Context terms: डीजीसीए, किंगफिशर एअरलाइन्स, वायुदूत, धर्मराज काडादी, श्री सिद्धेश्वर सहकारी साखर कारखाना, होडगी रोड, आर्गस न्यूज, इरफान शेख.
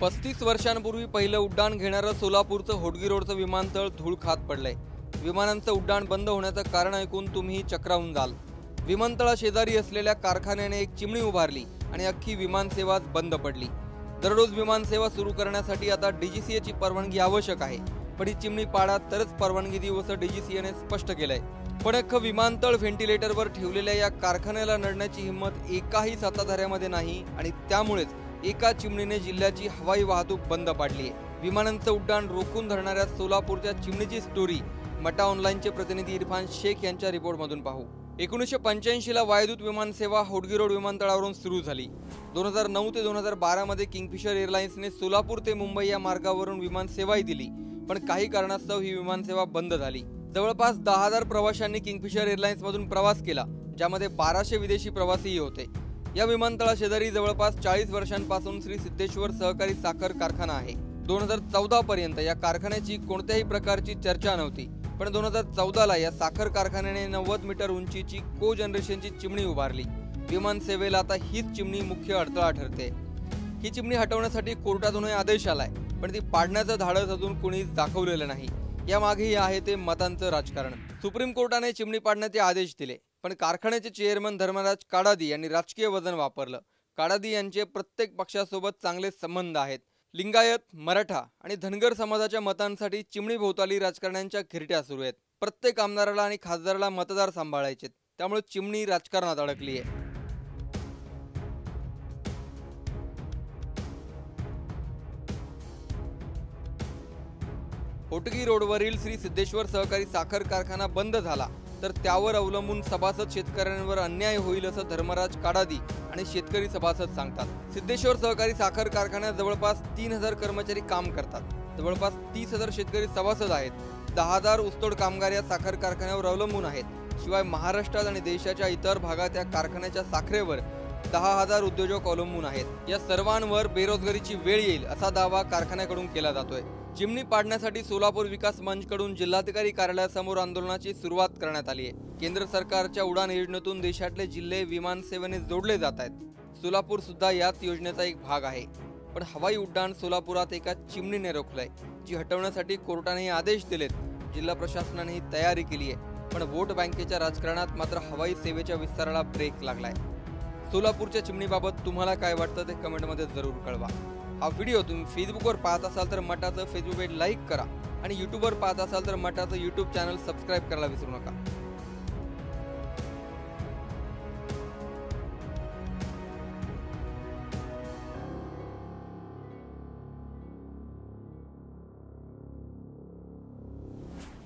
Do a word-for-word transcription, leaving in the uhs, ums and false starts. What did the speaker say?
पस्तीस वर्षांपूर्वी पहिलं उड्डाण घेणारं सोलापूरचं होडगी रोडचं विमानतळ धूळ खात पडलंय। विमानांचं उड्डाण बंद होण्याचं कारण ऐकून तुम्ही चक्रावून जाल। विमानतळा शेजारी असलेल्या कारखान्याने एक चिमणी उभारली आणि अख्खी विमानसेवाच बंद पडली। दररोज विमानसेवा सुरू करण्यासाठी आता डीजीसीए ची परवानगी आवश्यक आहे, पण ही चिमणी पाडा तरच परवानगी देऊ असं डीजीसीए ने स्पष्ट केलंय। पण अख्खं विमानतळ व्हेंटिलेटरवर ठेवलेल्या या कारखान्याला नडण्याची हिम्मत एकाही सत्ताधाऱ्यामध्ये नाही आणि त्यामुळेच एका चिमणीने जिल्ह्याची हवाई वाहतूक बंद पाडली आहे। विमानांचं उड्डाण रोखून धरणाऱ्या सोलापूरच्या चिमणीची स्टोरी मटा ऑनलाइनचे प्रतिनिधी इरफान शेख यांच्या रिपोर्टमधून पाहू। एकोणीसशे पंच्याऐंशीला वायुदूत विमानसेवा होडगी रोड विमानतळावरून सुरू झाली। दोन हजार नऊ ते दोन हजार बारा मध्ये किंगफिशर एअरलाइन्सने सोलापूर ते मुंबई या मार्गावरून विमानसेवाही दिली, पण काही कारणास्तव ही विमानसेवा बंद झाली। जवळपास दहा हजार प्रवाशांनी किंगफिशर एअरलाइन्समधून प्रवास केला, ज्यामध्ये बाराशे विदेशी प्रवासीही होते। या विमानतळा शेजारी जवळपास चाळीस वर्षांपासून श्री सिद्धेश्वर सहकारी साखर कारखाना आहे। दोन हजार चौदा पर्यंत या कारखान्याची कोणत्याही प्रकारची चर्चा नव्हती, पण दोन हजार चौदाला या साखर कारखान्याने नव्वद मीटर उंचीची को जनरेशनची चिमणी उभारली। विमानसेवेला आता हीच चिमणी मुख्य अडथळा ठरते। ही चिमणी हटवण्यासाठी कोर्टातूनही आदेश आलाय, पण ती पाडण्याचं धाडस अजून कुणीच दाखवलेलं नाही। यामागेही आहे ते मतांचं राजकारण। सुप्रीम कोर्टाने चिमणी पाडण्याचे आदेश दिले, पण कारखान्याचे चेअरमन धर्मराज काडादी यांनी राजकीय वजन वापरलं। काडादी यांचे प्रत्येक पक्षासोबत चांगले संबंध आहेत। लिंगायत, मराठा आणि धनगर समाजाच्या मतांसाठी चिमणी भोवताली राजकारण्यांच्या खिरट्या सुरू आहेत। प्रत्येक आमदाराला आणि खासदाराला मतदार सांभाळायचे, त्यामुळे चिमणी राजकारणात अडकली आहे। होडगी रोडवरील श्री सिद्धेश्वर सहकारी साखर कारखाना बंद झाला तर त्यावर अवलंबून सभासद शेतकऱ्यांवर अन्याय होईल असं धर्मराज काडादी आणि शेतकरी सभासद सांगतात। सिद्धेश्वर सहकारी साखर कारखान्यात जवळपास तीन हजार कर्मचारी काम करतात। जवळपास तीस हजार शेतकरी सभासद आहेत। दहा हजार ऊसतोड कामगार या साखर कारखान्यावर अवलंबून आहेत। शिवाय महाराष्ट्रात आणि देशाच्या इतर भागात या कारखान्याच्या साखरेवर दहा हजार उद्योजक अवलंबून आहेत। या सर्वांवर बेरोजगारीची वेळ येईल असा दावा कारखान्याकडून केला जातोय। चिमणी पाडण्यासाठी सोलापूर विकास मंचकडून जिल्हाधिकारी कार्यालयासमोर आंदोलनाची सुरुवात करण्यात आली आहे। केंद्र सरकारच्या उडान योजनेतून देशातले जिल्हे विमानसेवेने जोडले जात आहेत। सोलापूर सुद्धा याच योजनेचा एक भाग आहे, पण हवाई उड्डाण सोलापुरात एका चिमणीने रोखलंय, जी हटवण्यासाठी कोर्टाने आदेश दिलेत। जिल्हा प्रशासनानेही तयारी केली आहे, पण वोट बँकेच्या राजकारणात मात्र हवाई सेवेच्या विस्ताराला ब्रेक लागलाय। सोलापूरच्या चिमणीबाबत तुम्हाला काय वाटतं ते कमेंटमध्ये जरूर कळवा। हा व्हिडिओ तुम्ही फेसबुकवर पाहत असाल तर मटाचं फेसबुक पेज लाईक करा आणि यूट्यूबवर पाहत असाल तर मटाचं यूट्यूब चॅनल सबस्क्राईब करायला विसरू नका।